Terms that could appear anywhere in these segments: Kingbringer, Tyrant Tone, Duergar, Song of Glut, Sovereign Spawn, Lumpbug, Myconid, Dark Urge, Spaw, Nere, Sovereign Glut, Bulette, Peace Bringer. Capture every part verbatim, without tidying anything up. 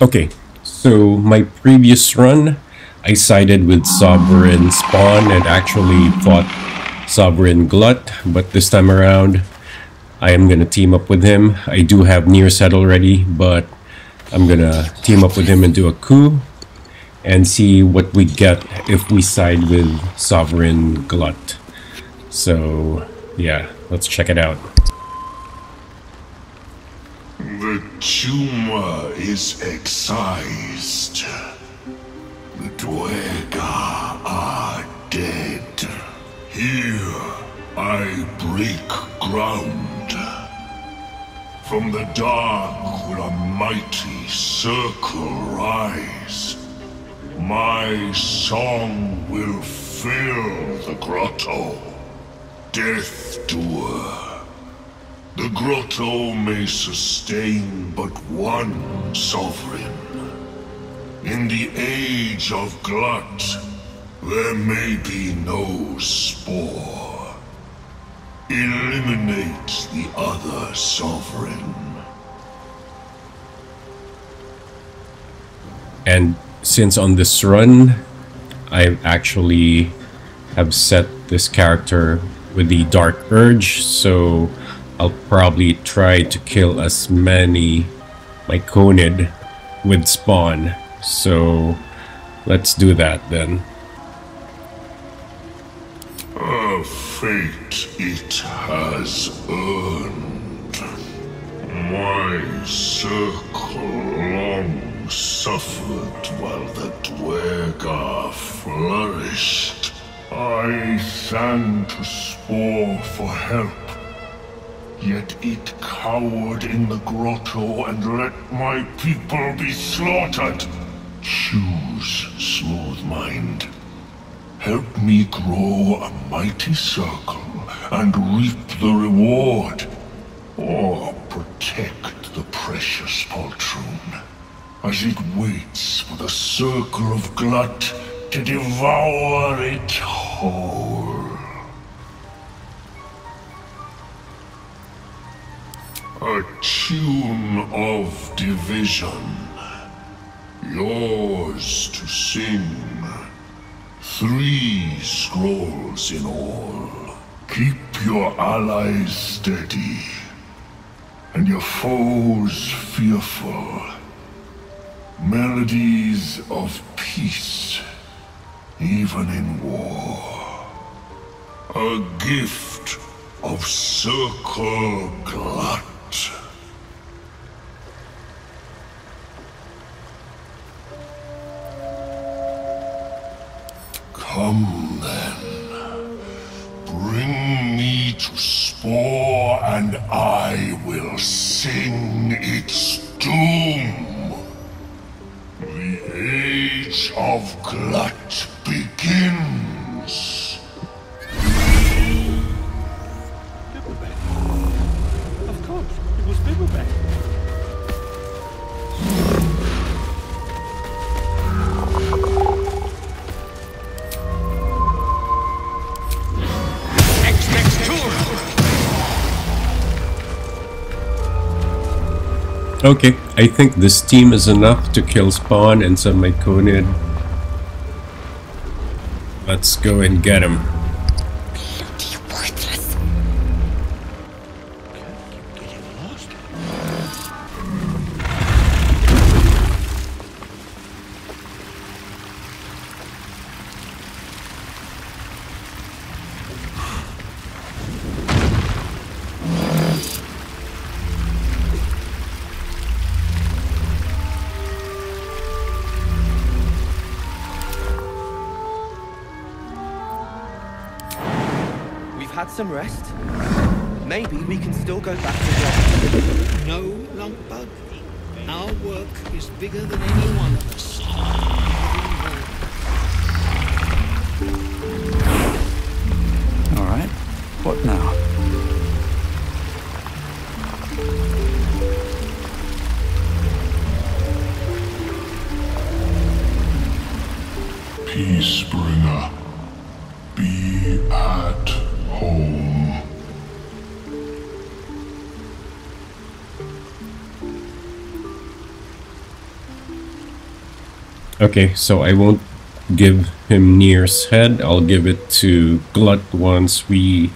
Okay, so my previous run, I sided with Sovereign Spawn and actually fought Sovereign Glut, but this time around, I am going to team up with him. I do have Nere set already, but I'm going to team up with him and do a coup and see what we get if we side with Sovereign Glut. So, yeah, let's check it out. The tumor is excised. The Duergar are dead. Here I break ground. From the dark will a mighty circle rise. My song will fill the grotto. Death doer. The grotto may sustain but one sovereign. In the age of glut, there may be no Spaw. Eliminate the other sovereign. And since on this run, I actually have set this character with the Dark Urge, so I'll probably try to kill as many Myconid with Spawn. So let's do that then. A fate it has earned. My circle long suffered while the Duergar flourished. I thanked Spaw for help, yet it cowered in the grotto and let my people be slaughtered. Choose, smooth mind. Help me grow a mighty circle and reap the reward, or protect the precious poltroon, as it waits for the circle of glut to devour it whole. A tune of division, yours to sing. Three scrolls in all. Keep your allies steady, and your foes fearful. Melodies of peace, even in war. A gift of circle glut. Come then, bring me to Spaw and I will sing its doom. The age of glut begins. Okay, I think this team is enough to kill Spawn and some Myconid. Let's go and get him. Had some rest. Maybe we can still go back to work. No, Lumpbug. Our work is bigger than any one of us. All right. What now? Peace Bringer. Be at home. Okay, so I won't give him Nere's head. I'll give it to Glut once we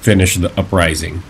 finish the uprising.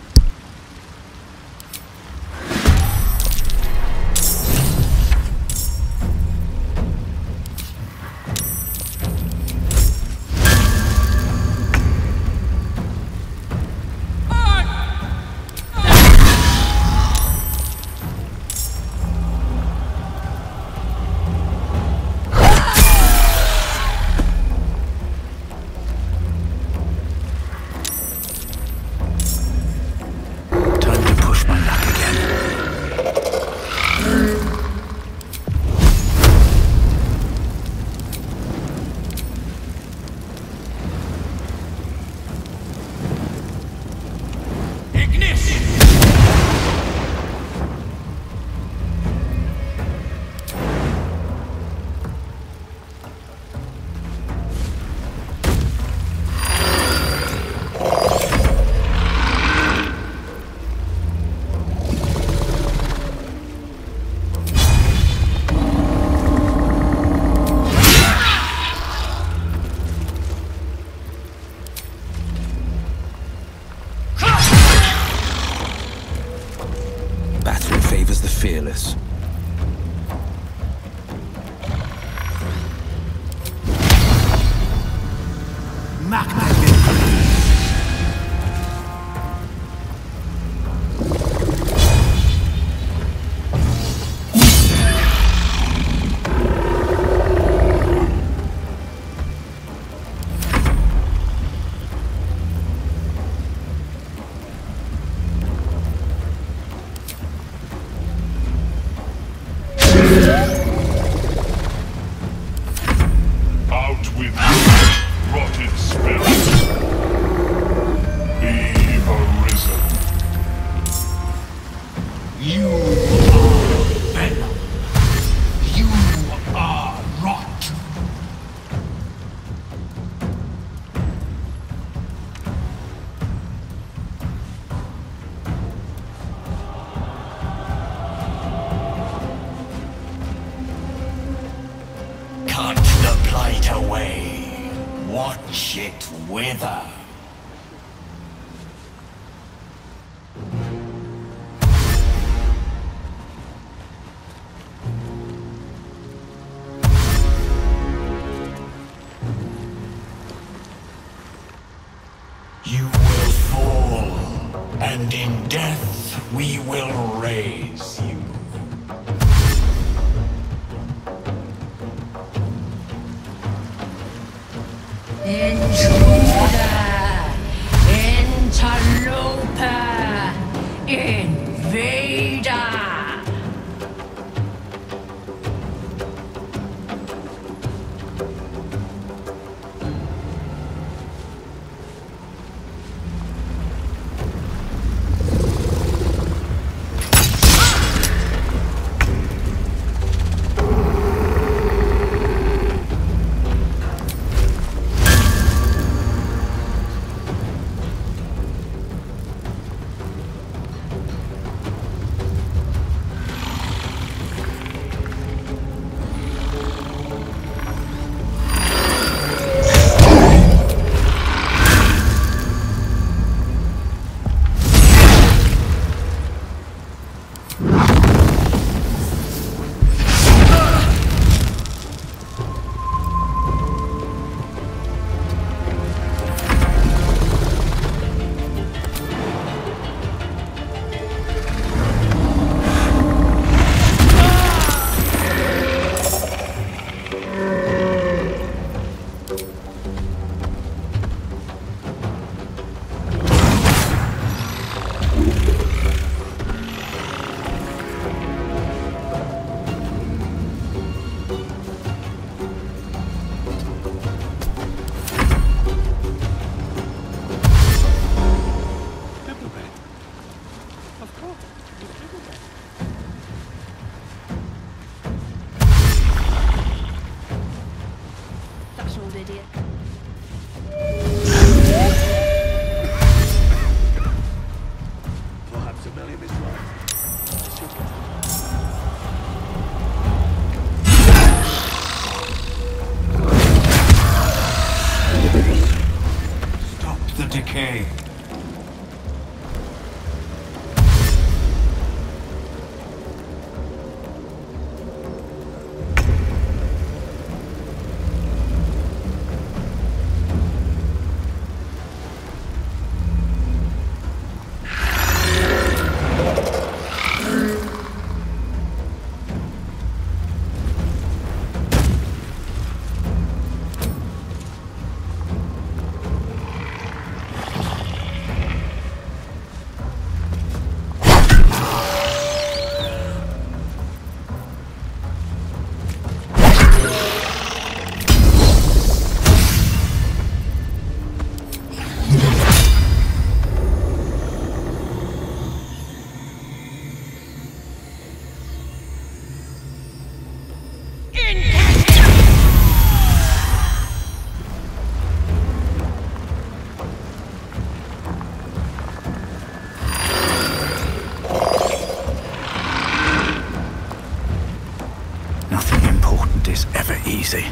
easy.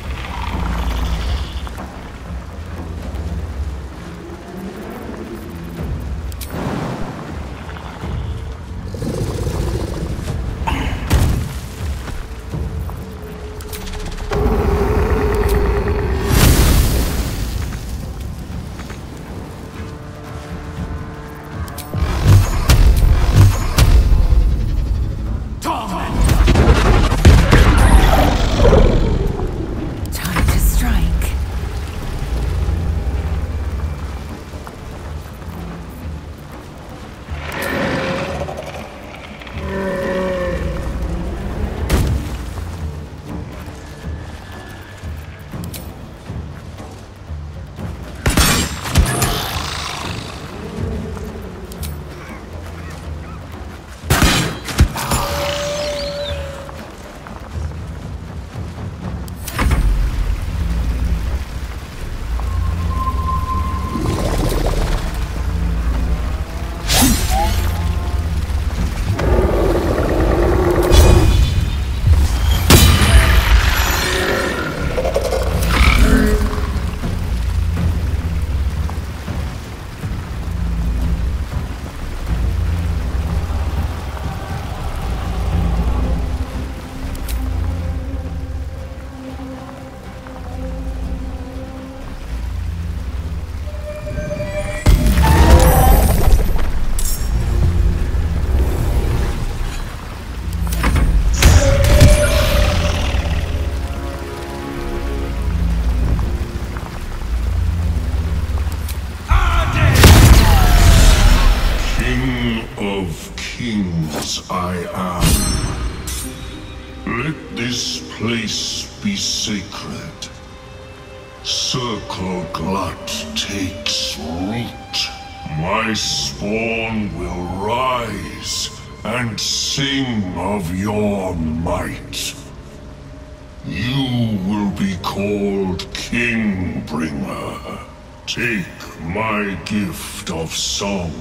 Take my gift of song.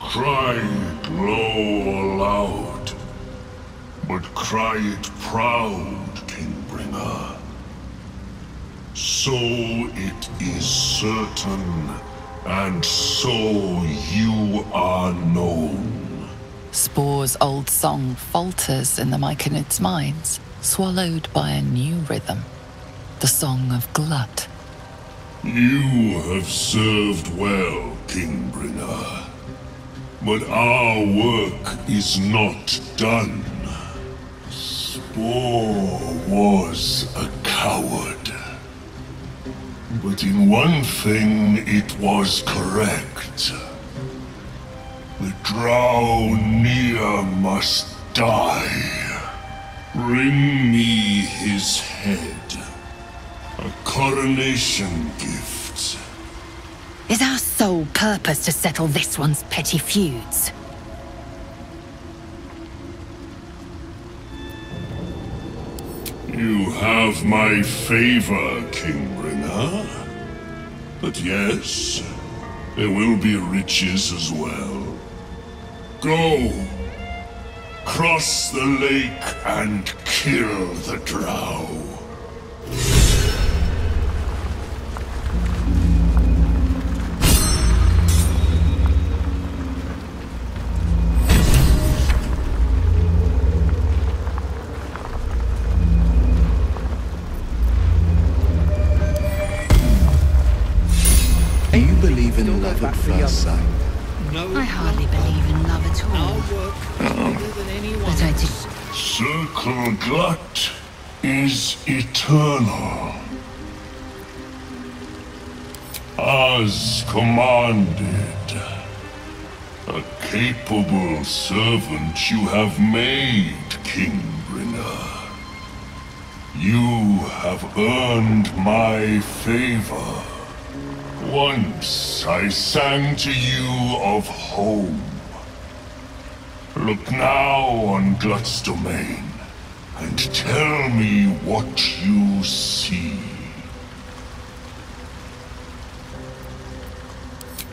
Cry it low aloud, but cry it proud, Kingbringer. So it is certain, and so you are known. Spaw's old song falters in the Myconid's minds, swallowed by a new rhythm. The Song of Glut. You have served well, Kingbringer, but our work is not done. Spaw was a coward, but in one thing it was correct. The drow Nere must die. Bring me his head. A coronation gift. Is our sole purpose to settle this one's petty feuds? You have my favor, Kingbringer. But yes, there will be riches as well. Go! Cross the lake and kill the drow. No, I hardly believe in love at all. Oh. But I do. Circle Glut is eternal. As commanded, a capable servant you have made, Kingbringer. You have earned my favor. Once I sang to you of home. Look now on Glut's domain, and tell me what you see.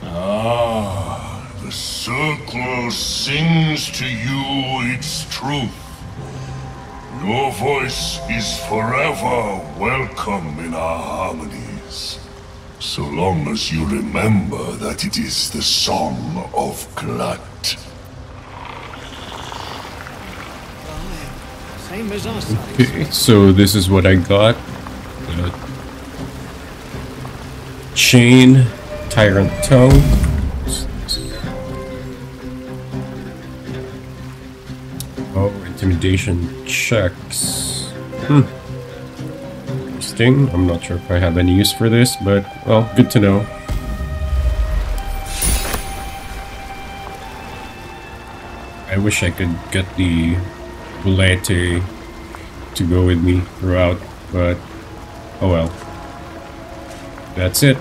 Ah, the circle sings to you its truth. Your voice is forever welcome in our harmonies, so long as you remember that it is the Song of Glut. Same as us. Okay, so this is what I got. The chain, Tyrant Tone. Oh, intimidation checks. Hmm. Interesting. I'm not sure if I have any use for this, but well, good to know. I wish I could get the Bulette to go with me throughout, but oh well. That's it.